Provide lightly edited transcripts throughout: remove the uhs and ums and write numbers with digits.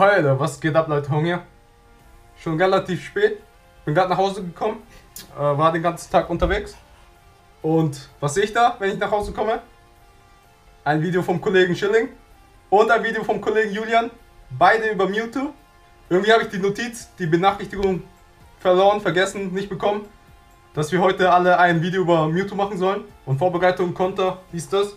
Alter, was geht ab, Leute, Hunger? Schon relativ spät. Bin gerade nach Hause gekommen. War den ganzen Tag unterwegs. Und was sehe ich da, wenn ich nach Hause komme? Ein Video vom Kollegen Schilling und ein Video vom Kollegen Julian. Beide über Mewtwo. Irgendwie habe ich die Notiz, die Benachrichtigung verloren, vergessen, nicht bekommen, dass wir heute alle ein Video über Mewtwo machen sollen. Und Vorbereitung, Konter, dies, das.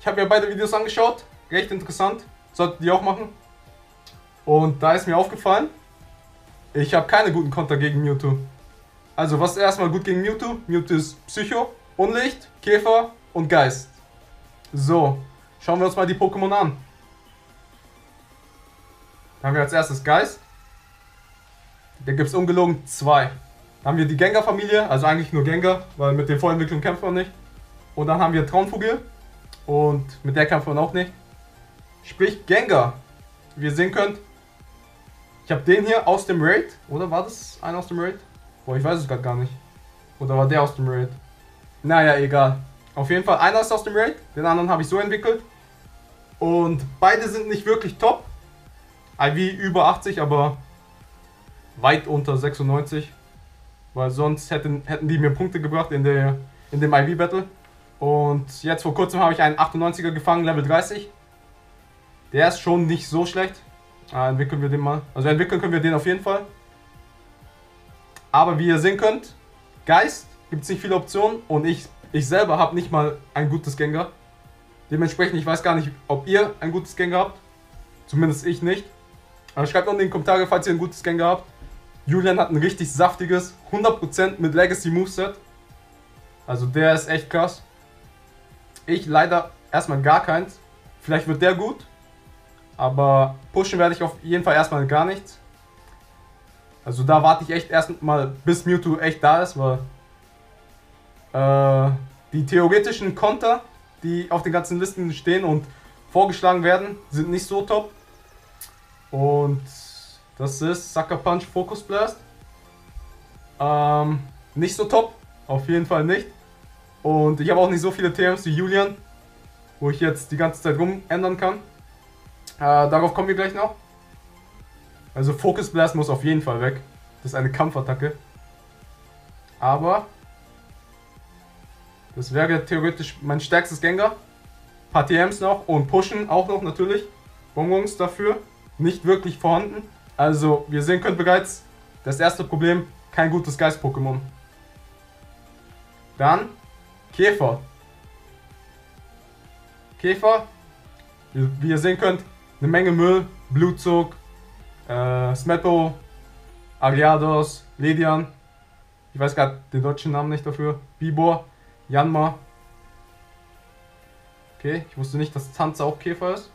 Ich habe mir beide Videos angeschaut. Recht interessant. Solltet ihr auch machen. Und da ist mir aufgefallen, ich habe keine guten Konter gegen Mewtwo. Also was ist erstmal gut gegen Mewtwo? Mewtwo ist Psycho, Unlicht, Käfer und Geist. So, schauen wir uns mal die Pokémon an. Da haben wir als erstes Geist. Da gibt es ungelogen 2. Dann haben wir die Gengar-Familie, also eigentlich nur Gengar, weil mit den Vorentwicklungen kämpfen wir nicht. Und dann haben wir Traumvogel und mit der kämpfen wir auch nicht. Sprich Gengar. Wie ihr sehen könnt, ich habe den hier aus dem Raid, oder war das einer aus dem Raid? Boah, ich weiß es gerade gar nicht. Oder war der aus dem Raid? Naja, egal. Auf jeden Fall, einer ist aus dem Raid, den anderen habe ich so entwickelt. Und beide sind nicht wirklich top. IV über 80, aber weit unter 96. Weil sonst hätten die mir Punkte gebracht in dem IV-Battle. Und jetzt vor kurzem habe ich einen 98er gefangen, Level 30. Der ist schon nicht so schlecht. Entwickeln wir den mal. Also entwickeln können wir den auf jeden Fall. Aber wie ihr sehen könnt, Geist gibt es nicht viele Optionen. Und ich selber habe nicht mal ein gutes Gengar. Dementsprechend, ich weiß gar nicht, ob ihr ein gutes Gengar habt. Zumindest ich nicht. Aber schreibt unten in die Kommentare, falls ihr ein gutes Gengar habt. Julian hat ein richtig saftiges, 100% mit Legacy Moveset. Also der ist echt krass. Ich leider erstmal gar keins. Vielleicht wird der gut. Aber pushen werde ich auf jeden Fall erstmal gar nichts. Also da warte ich echt erstmal, bis Mewtwo echt da ist, weil die theoretischen Konter, die auf den ganzen Listen stehen und vorgeschlagen werden, sind nicht so top. Und das ist Sucker Punch, Focus Blast. Nicht so top, auf jeden Fall nicht. Und ich habe auch nicht so viele TMs wie Julian, wo ich jetzt die ganze Zeit rumändern kann. Darauf kommen wir gleich noch. Also Focus Blast muss auf jeden Fall weg. Das ist eine Kampfattacke. Aber das wäre theoretisch mein stärkstes Gengar. Ein paar TMs noch und Pushen auch noch natürlich. Bonbons dafür. Nicht wirklich vorhanden. Also wir sehen können bereits, das erste Problem, kein gutes Geist-Pokémon. Dann Käfer. Käfer, wie ihr sehen könnt, eine Menge Müll, Blutzug, Smetbo, Garados, Ledian, ich weiß gerade den deutschen Namen nicht dafür, Bibor, Yanma. Okay, ich wusste nicht, dass Tanze auch Käfer ist.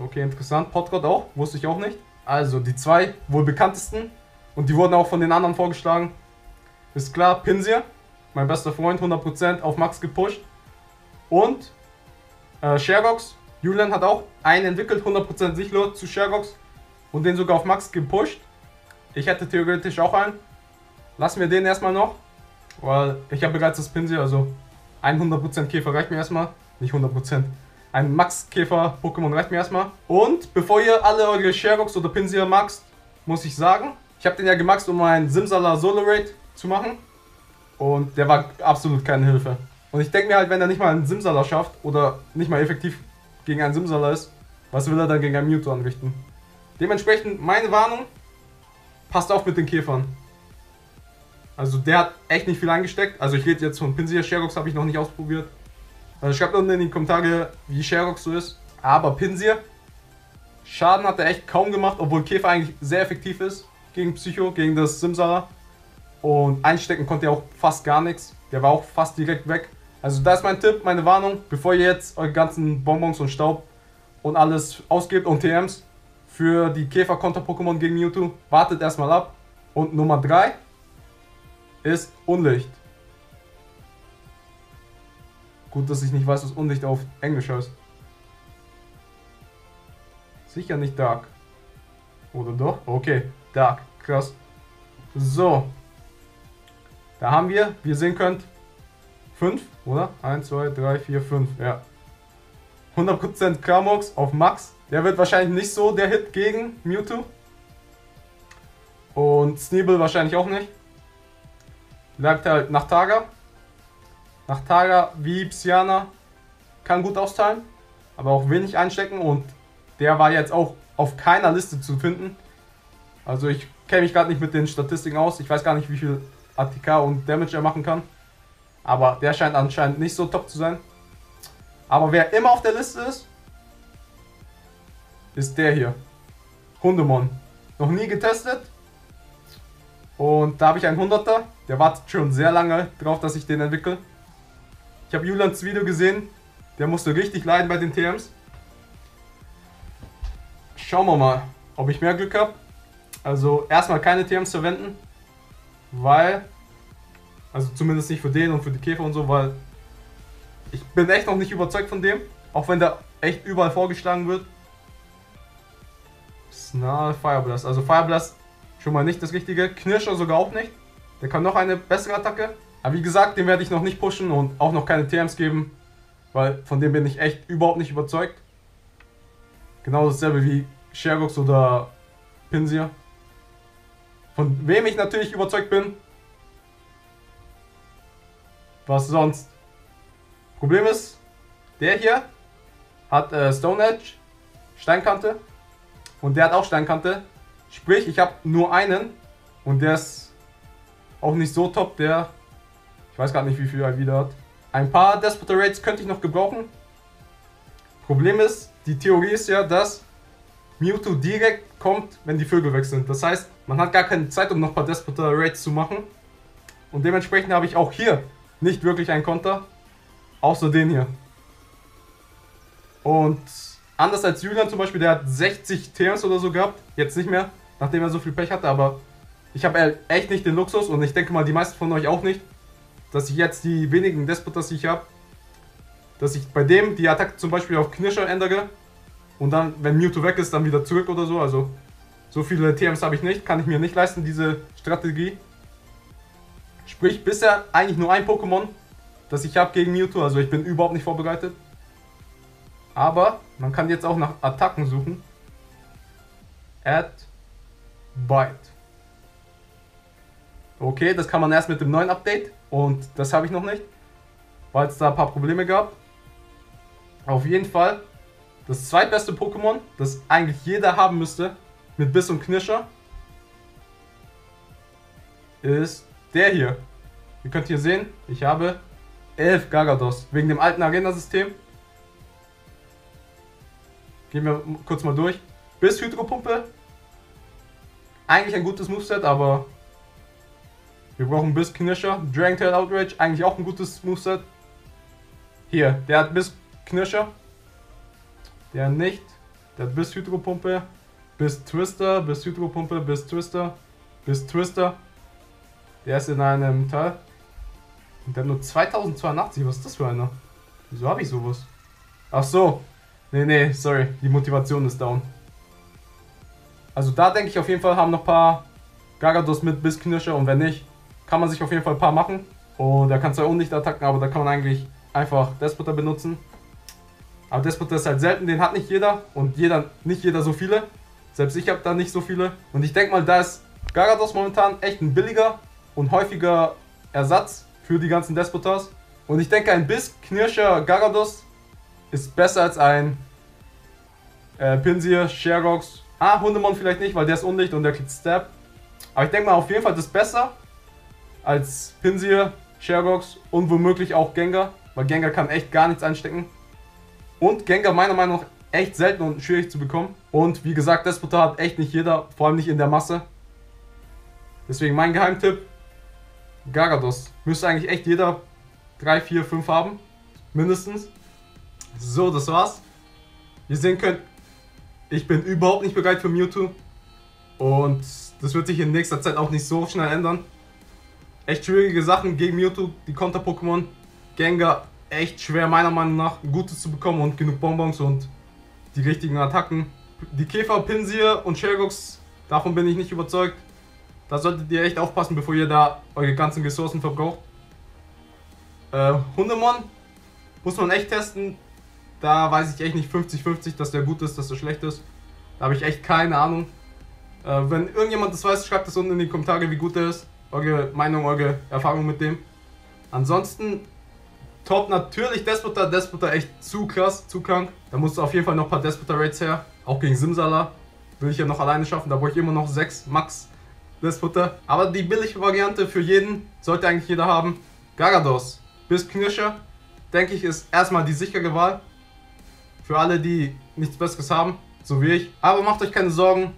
Okay, interessant. Potrod auch, wusste ich auch nicht. Also die zwei wohl bekanntesten und die wurden auch von den anderen vorgeschlagen. Ist klar, Pinsir, mein bester Freund, 100% auf Max gepusht. Und Sherbox. Julian hat auch einen entwickelt, 100% Sichler zu Scherox und den sogar auf Max gepusht. Ich hätte theoretisch auch einen. Lassen wir den erstmal noch, weil ich habe bereits das Pinsel, also 100% Käfer reicht mir erstmal. Nicht 100%, ein Max-Käfer-Pokémon reicht mir erstmal. Und bevor ihr alle eure Scherox oder Pinsel maxt, muss ich sagen, ich habe den ja gemaxt, um einen Simsala Solo-Raid zu machen. Und der war absolut keine Hilfe. Und ich denke mir halt, wenn er nicht mal einen Simsala schafft oder nicht mal effektiv gegen einen Simsala ist, was will er dann gegen einen Mewtwo anrichten? Dementsprechend meine Warnung, passt auf mit den Käfern. Also der hat echt nicht viel eingesteckt, also ich rede jetzt von Pinsir, Scherox habe ich noch nicht ausprobiert. Also schreibt unten in die Kommentare, wie Scherox so ist, aber Pinsir, Schaden hat er echt kaum gemacht, obwohl Käfer eigentlich sehr effektiv ist gegen Psycho, gegen das Simsala. Und einstecken konnte er auch fast gar nichts, der war auch fast direkt weg. Also da ist mein Tipp, meine Warnung, bevor ihr jetzt eure ganzen Bonbons und Staub und alles ausgebt und TMs für die Käfer-Konter-Pokémon gegen Mewtwo, wartet erstmal ab. Und Nummer 3 ist Unlicht. Gut, dass ich nicht weiß, was Unlicht auf Englisch heißt. Sicher nicht Dark. Oder doch? Okay, Dark, krass. So, da haben wir, wie ihr sehen könnt, 5, oder? 1, 2, 3, 4, 5, ja. 100% Kramox auf Max. Der wird wahrscheinlich nicht so der Hit gegen Mewtwo. Und Sneeble wahrscheinlich auch nicht. Bleibt halt nach Targa. Nach Targa wie Psyana kann gut austeilen, aber auch wenig einstecken. Und der war jetzt auch auf keiner Liste zu finden. Also ich kenne mich gerade nicht mit den Statistiken aus. Ich weiß gar nicht, wie viel ATK und Damage er machen kann. Aber der scheint anscheinend nicht so top zu sein. Aber wer immer auf der Liste ist, ist der hier. Hundemon. Noch nie getestet. Und da habe ich einen 100er. Der wartet schon sehr lange drauf, dass ich den entwickle. Ich habe Julians Video gesehen. Der musste richtig leiden bei den TMs. Schauen wir mal, ob ich mehr Glück habe. Also erstmal keine TMs verwenden. Weil, also zumindest nicht für den und für die Käfer und so, weil ich bin echt noch nicht überzeugt von dem. Auch wenn der echt überall vorgeschlagen wird. Snarl, Fireblast. Also Fireblast schon mal nicht das Richtige. Knirscher sogar auch nicht. Der kann noch eine bessere Attacke. Aber wie gesagt, den werde ich noch nicht pushen und auch noch keine TMs geben. Weil von dem bin ich echt überhaupt nicht überzeugt. Genau dasselbe wie Scherox oder Pinsir. Von wem ich natürlich überzeugt bin. Was sonst? Problem ist, der hier hat Stone Edge, Steinkante. Und der hat auch Steinkante. Sprich, ich habe nur einen. Und der ist auch nicht so top. Der, ich weiß gar nicht, wie viel er wieder hat. Ein paar Despotar Raids könnte ich noch gebrauchen. Problem ist, die Theorie ist ja, dass Mewtwo direkt kommt, wenn die Vögel weg sind. Das heißt, man hat gar keine Zeit, um noch ein paar Despotar Raids zu machen. Und dementsprechend habe ich auch hier nicht wirklich einen Konter. Außer den hier. Und anders als Julian zum Beispiel, der hat 60 TMs oder so gehabt. Jetzt nicht mehr, nachdem er so viel Pech hatte. Aber ich habe echt nicht den Luxus und ich denke mal, die meisten von euch auch nicht, dass ich jetzt die wenigen Despotas, die ich habe, dass ich bei dem die Attacke zum Beispiel auf Knirscher ändere und dann, wenn Mewtwo weg ist, dann wieder zurück oder so. Also so viele TMs habe ich nicht, kann ich mir nicht leisten, diese Strategie. Sprich, bisher eigentlich nur ein Pokémon, das ich habe gegen Mewtwo, also ich bin überhaupt nicht vorbereitet. Aber man kann jetzt auch nach Attacken suchen. Add Bite. Okay, das kann man erst mit dem neuen Update und das habe ich noch nicht, weil es da ein paar Probleme gab. Auf jeden Fall das zweitbeste Pokémon, das eigentlich jeder haben müsste, mit Biss und Knirscher, ist der hier. Ihr könnt hier sehen, ich habe 11 Garados, wegen dem alten Arena-System. Gehen wir kurz mal durch. Bis Hydropumpe. Eigentlich ein gutes Moveset, aber wir brauchen Biss Knirscher. Dragontail Outrage, eigentlich auch ein gutes Moveset. Hier, der hat Biss Knirscher. Der nicht. Der hat Biss Hydropumpe. Biss Twister, Biss Hydropumpe, Biss Twister, Biss Twister. Der ist in einem Teil. Und der hat nur 2082, was ist das für einer? Wieso habe ich sowas? Ach so. Nee, nee, sorry. Die Motivation ist down. Also da denke ich auf jeden Fall, haben noch ein paar Garados mit Bissknirscher und wenn nicht, kann man sich auf jeden Fall ein paar machen. Und da kann zwar auch nicht attacken, aber da kann man eigentlich einfach Despotar benutzen. Aber Despotar ist halt selten, den hat nicht jeder und nicht jeder so viele. Selbst ich habe da nicht so viele. Und ich denke mal, da ist Garados momentan echt ein billiger und häufiger Ersatz für die ganzen Despotars. Und ich denke, ein Biss-Knirscher Garados ist besser als ein Pinsir, Scherox. Ah, Hundemon vielleicht nicht, weil der ist undicht und der kriegt Stab. Aber ich denke mal, auf jeden Fall das ist besser als Pinsir, Scherox und womöglich auch Gengar. Weil Gengar kann echt gar nichts einstecken. Und Gengar meiner Meinung nach echt selten und schwierig zu bekommen. Und wie gesagt, Despotar hat echt nicht jeder, vor allem nicht in der Masse. Deswegen mein Geheimtipp. Garados. Müsste eigentlich echt jeder 3, 4, 5 haben. Mindestens. So, das war's. Wie ihr sehen könnt, ich bin überhaupt nicht bereit für Mewtwo. Und das wird sich in nächster Zeit auch nicht so schnell ändern. Echt schwierige Sachen gegen Mewtwo, die Konter-Pokémon. Gengar, echt schwer meiner Meinung nach, Gutes zu bekommen und genug Bonbons und die richtigen Attacken. Die Käfer, Pinsir und Scherox, davon bin ich nicht überzeugt. Da solltet ihr echt aufpassen, bevor ihr da eure ganzen Ressourcen verbraucht. Hundemon muss man echt testen. Da weiß ich echt nicht 50-50, dass der gut ist, dass der schlecht ist. Da habe ich echt keine Ahnung. Wenn irgendjemand das weiß, schreibt es unten in die Kommentare, wie gut der ist. Eure Meinung, eure Erfahrung mit dem. Ansonsten top natürlich Despotar. Despotar echt zu krass, zu krank. Da musst du auf jeden Fall noch ein paar Despotar Raids her. Auch gegen Simsala will ich ja noch alleine schaffen. Da brauche ich immer noch 6 Max Despotar. Aber die billige Variante für jeden, sollte eigentlich jeder haben. Garados bis Knirscher, denke ich, ist erstmal die sichere Wahl. Für alle, die nichts Besseres haben, so wie ich. Aber macht euch keine Sorgen.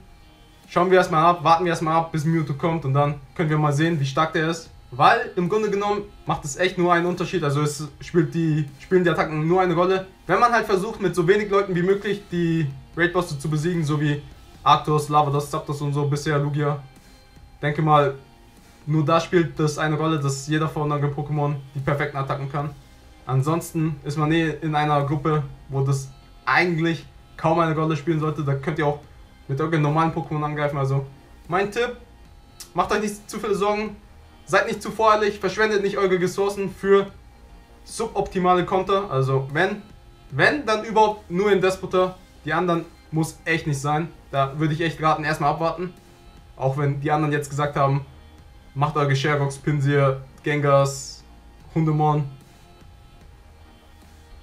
Schauen wir erstmal ab, warten wir erstmal ab, bis Mewtwo kommt und dann können wir mal sehen, wie stark der ist. Weil im Grunde genommen macht es echt nur einen Unterschied, also es spielen die Attacken nur eine Rolle. Wenn man halt versucht, mit so wenig Leuten wie möglich die Raid-Bosse zu besiegen, so wie Arktos, Lavados, Zapdos und so, bisher Lugia. Denke mal, nur da spielt das eine Rolle, dass jeder von anderen Pokémon die perfekten Attacken kann. Ansonsten ist man in einer Gruppe, wo das eigentlich kaum eine Rolle spielen sollte, da könnt ihr auch mit irgendeinem normalen Pokémon angreifen. Also mein Tipp, macht euch nicht zu viele Sorgen, seid nicht zu voreilig, verschwendet nicht eure Ressourcen für suboptimale Konter. Also wenn, dann überhaupt nur in Despotar, die anderen muss echt nicht sein. Da würde ich echt raten, erstmal abwarten, auch wenn die anderen jetzt gesagt haben, macht eure Scherox, Pinsir, Gengars, Hundemon.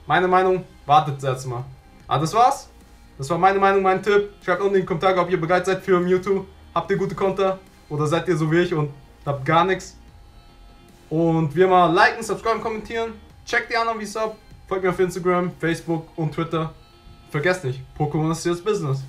Meine Meinung, wartet jetzt mal. Aber das war's. Das war meine Meinung, mein Tipp. Schreibt unten in die Kommentare, ob ihr bereit seid für Mewtwo. Habt ihr gute Konter? Oder seid ihr so wie ich und habt gar nichts? Und wie immer, liken, subscriben, kommentieren. Checkt die anderen Videos ab. Folgt mir auf Instagram, Facebook und Twitter. Vergesst nicht, Pokémon ist jetzt Business.